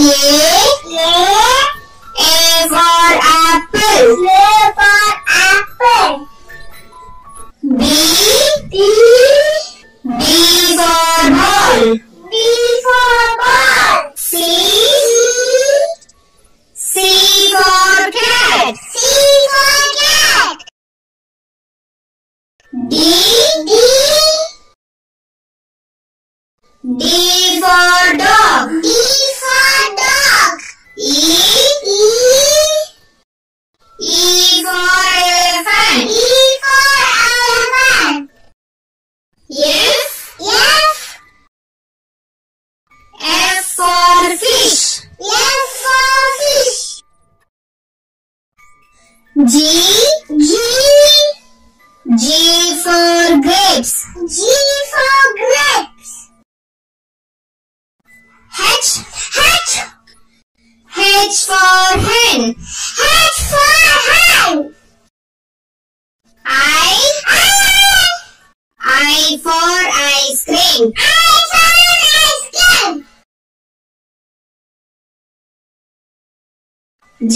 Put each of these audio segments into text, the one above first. A for apple. B for ball. C for cat. D for dog. E for elephant. F for fish. G for grapes. H for hen. I for ice cream. J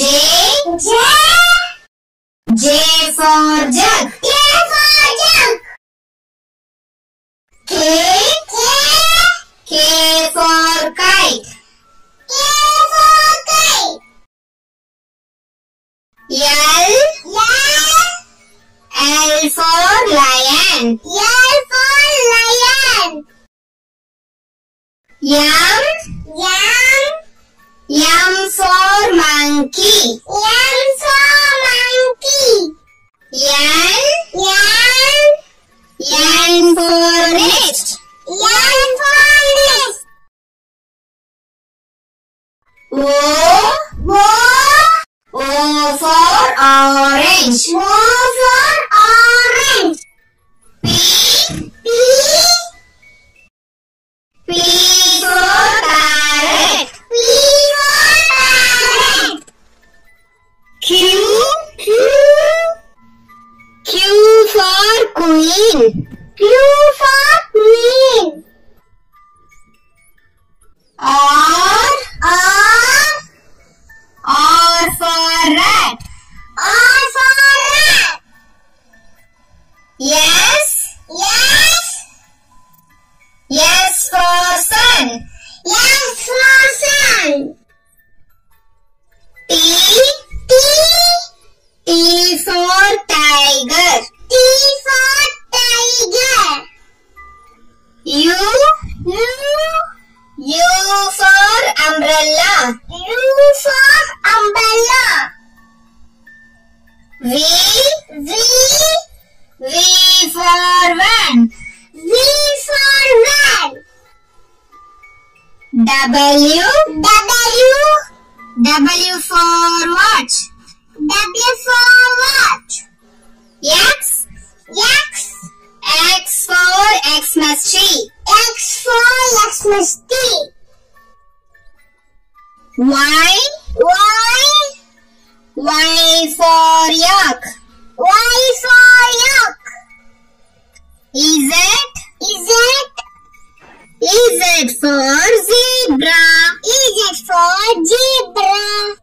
for jug. K for kite. L for lion. M for monkey. N for nest. O for orange. P for parrot. Q for queen. R for rat. S for sun. T for tiger. U for umbrella. V for van. W for watch. X for Xmas tree. Y for yak. Z for zebra.